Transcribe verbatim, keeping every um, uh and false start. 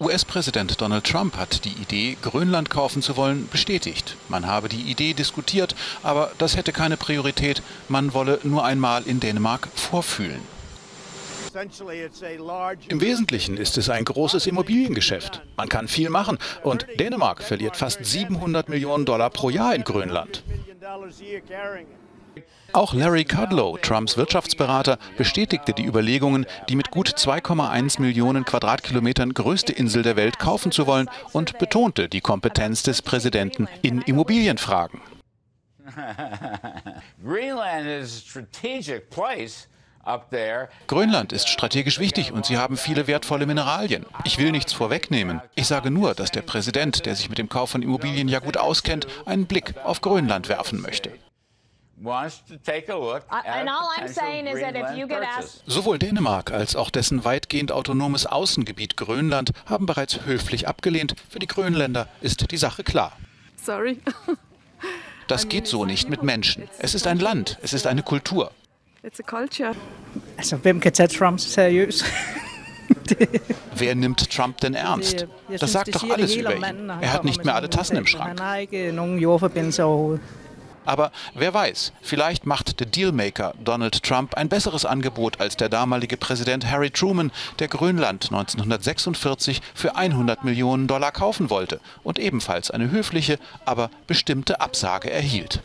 U S-Präsident Donald Trump hat die Idee, Grönland kaufen zu wollen, bestätigt. Man habe die Idee diskutiert, aber das hätte keine Priorität. Man wolle nur einmal in Dänemark vorfühlen. Im Wesentlichen ist es ein großes Immobiliengeschäft. Man kann viel machen und Dänemark verliert fast siebenhundert Millionen Dollar pro Jahr in Grönland. Auch Larry Kudlow, Trumps Wirtschaftsberater, bestätigte die Überlegungen, die mit gut zwei Komma eins Millionen Quadratkilometern größte Insel der Welt kaufen zu wollen, und betonte die Kompetenz des Präsidenten in Immobilienfragen. Grönland ist strategisch wichtig und sie haben viele wertvolle Mineralien. Ich will nichts vorwegnehmen. Ich sage nur, dass der Präsident, der sich mit dem Kauf von Immobilien ja gut auskennt, einen Blick auf Grönland werfen möchte. Sowohl Dänemark als auch dessen weitgehend autonomes Außengebiet Grönland haben bereits höflich abgelehnt. Für die Grönländer ist die Sache klar. Sorry. Das geht so nicht mit Menschen. Es ist ein Land, es ist eine Kultur. It's a culture. Also, wem geht der Trump seriös? Wer nimmt Trump denn ernst? Das sagt doch alles über ihn. Er hat nicht mehr alle Tassen im Schrank. Aber wer weiß, vielleicht macht der Dealmaker Donald Trump ein besseres Angebot als der damalige Präsident Harry Truman, der Grönland neunzehnhundertsechsundvierzig für hundert Millionen Dollar kaufen wollte und ebenfalls eine höfliche, aber bestimmte Absage erhielt.